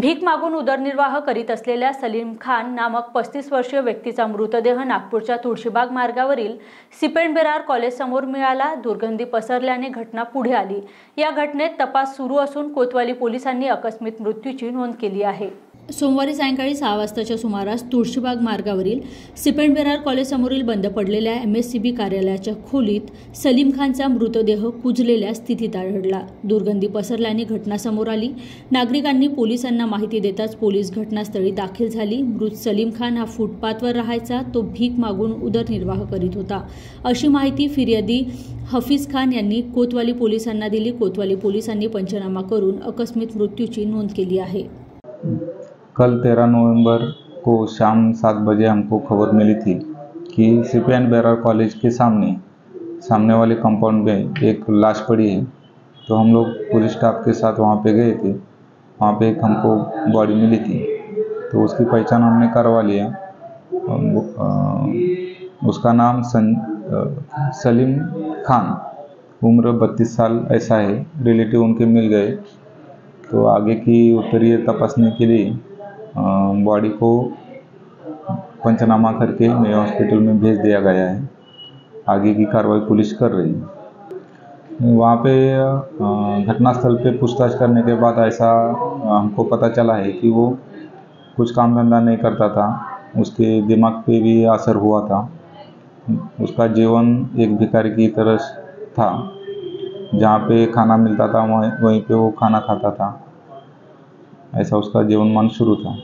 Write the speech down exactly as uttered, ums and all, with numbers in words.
भीक मागून उदरनिर्वाह करीत असलेल्या सलीम खान नामक पस्तीस वर्षीय व्यक्तीचा मृतदेह नागपूरच्या तुळशीबाग मार्गावरील सीपी अँड बेरार कॉलेज समोर मिळाला। दुर्गंधी पसरल्याने घटना पुढे आली। या घटनेत तपास सुरू असून कोतवाली पोलिसांनी आकस्मिक मृत्यूची नोंद केली आहे। सोमवारी सायंकाळी सहा वाजताच्या सुमारास तुळशीबाग मार्गावरील सीपी अँड बेरार कॉलेजसमोरील बंद पडलेल्या एम एस सी बी कार्यालयाच्या खोलीत सलीम खानचा मृतदेह कुजलेल्या स्थितीत आढळला। दुर्गंधी पसरल्याने घटना समोर आली। नागरिकांनी पोलिसांना माहिती देताच पोलीस घटनास्थळी दाखल झाली। मृत सलीम खान हा फुटपाथवर राहायचा, तो भीक मागून उदरनिर्वाह करीत होता, अशी माहिती फिर्यादी हफीज खान यांनी कोतवाली पोलिसांना दिली। कोतवाली पोलिसांनी पंचनामा करून अकस्मित मृत्यूची नोंद केली आहे। कल तेरह नवंबर को शाम सात बजे हमको खबर मिली थी कि सीपी एंड बेरार कॉलेज के सामने सामने वाले कंपाउंड में एक लाश पड़ी है। तो हम लोग पुलिस स्टाफ के साथ वहां पे गए थे। वहां पे एक हमको बॉडी मिली थी, तो उसकी पहचान हमने करवा लिया। उसका नाम सन, सलीम खान, उम्र बत्तीस साल ऐसा है। रिलेटिव उनके मिल गए, तो आगे की उत्तरीय तपासने के लिए बॉडी को पंचनामा करके नए हॉस्पिटल में भेज दिया गया है। आगे की कार्रवाई पुलिस कर रही है। वहाँ पे घटनास्थल पे पूछताछ करने के बाद ऐसा हमको पता चला है कि वो कुछ काम धंधा नहीं करता था। उसके दिमाग पे भी असर हुआ था। उसका जीवन एक भिखारी की तरह था। जहाँ पे खाना मिलता था वहीं वहीं पे वो खाना खाता था। ऐसा उसका जीवन मान शुरू था।